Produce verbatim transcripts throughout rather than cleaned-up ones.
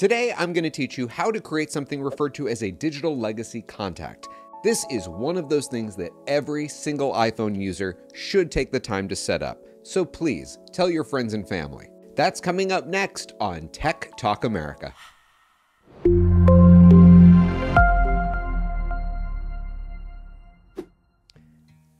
Today, I'm going to teach you how to create something referred to as a digital legacy contact. This is one of those things that every single iPhone user should take the time to set up. So please, tell your friends and family. That's coming up next on Tech Talk America.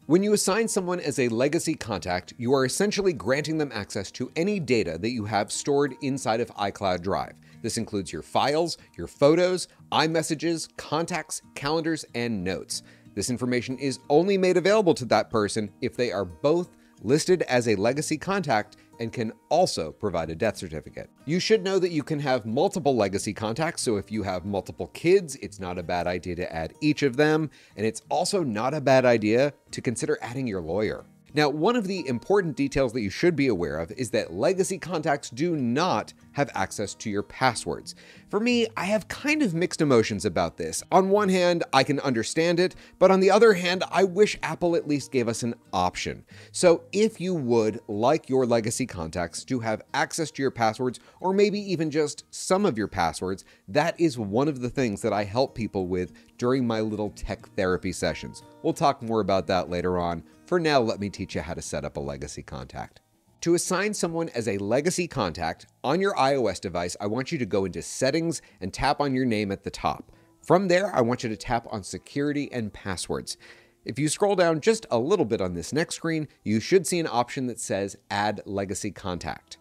When you assign someone as a legacy contact, you are essentially granting them access to any data that you have stored inside of iCloud Drive. This includes your files, your photos, iMessages, contacts, calendars, and notes. This information is only made available to that person if they are both listed as a legacy contact and can also provide a death certificate. You should know that you can have multiple legacy contacts, so if you have multiple kids, it's not a bad idea to add each of them, and it's also not a bad idea to consider adding your lawyer. Now, one of the important details that you should be aware of is that legacy contacts do not have access to your passwords. For me, I have kind of mixed emotions about this. On one hand, I can understand it, but on the other hand, I wish Apple at least gave us an option. So if you would like your legacy contacts to have access to your passwords, or maybe even just some of your passwords, that is one of the things that I help people with during my little tech therapy sessions. We'll talk more about that later on. For now, let me teach you how to set up a legacy contact. To assign someone as a legacy contact on your iOS device, I want you to go into Settings and tap on your name at the top. From there, I want you to tap on Security and Passwords. If you scroll down just a little bit on this next screen, you should see an option that says Add Legacy Contact.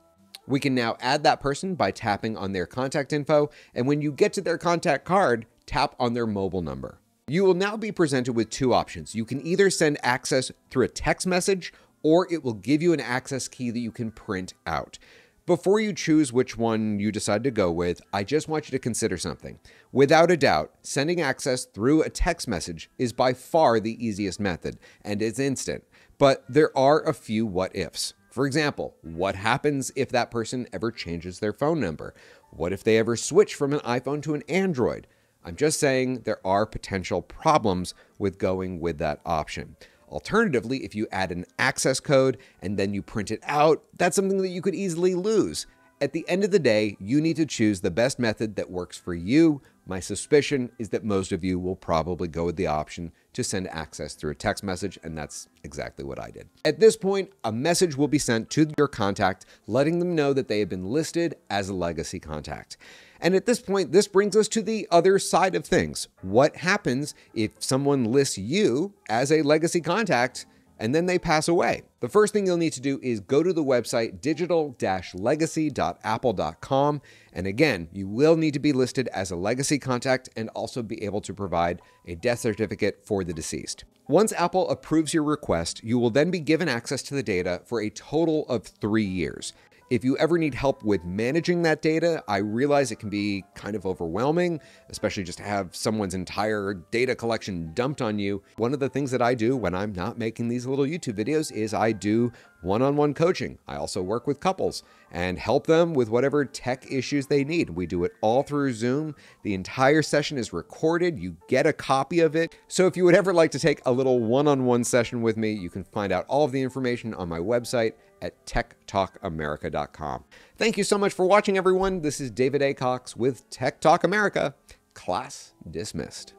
We can now add that person by tapping on their contact info, and when you get to their contact card, tap on their mobile number. You will now be presented with two options. You can either send access through a text message, or it will give you an access key that you can print out. Before you choose which one you decide to go with, I just want you to consider something. Without a doubt, sending access through a text message is by far the easiest method and is instant, but there are a few what ifs. For example, what happens if that person ever changes their phone number? What if they ever switch from an iPhone to an Android? I'm just saying there are potential problems with going with that option. Alternatively, if you add an access code and then you print it out, that's something that you could easily lose. At the end of the day, you need to choose the best method that works for you. My suspicion is that most of you will probably go with the option to send access through a text message, and that's exactly what I did. At this point, a message will be sent to your contact, letting them know that they have been listed as a legacy contact. And at this point, this brings us to the other side of things. What happens if someone lists you as a legacy contact and then they pass away? The first thing you'll need to do is go to the website digital dash legacy dot apple dot com. And again, you will need to be listed as a legacy contact and also be able to provide a death certificate for the deceased. Once Apple approves your request, you will then be given access to the data for a total of three years. If you ever need help with managing that data, I realize it can be kind of overwhelming, especially just to have someone's entire data collection dumped on you. One of the things that I do when I'm not making these little YouTube videos is I do one-on-one coaching. I also work with couples and help them with whatever tech issues they need. We do it all through Zoom. The entire session is recorded. You get a copy of it. So if you would ever like to take a little one-on-one session with me, you can find out all of the information on my website at tech talk america dot com. Thank you so much for watching, everyone. This is David A. Cox with Tech Talk America. Class dismissed.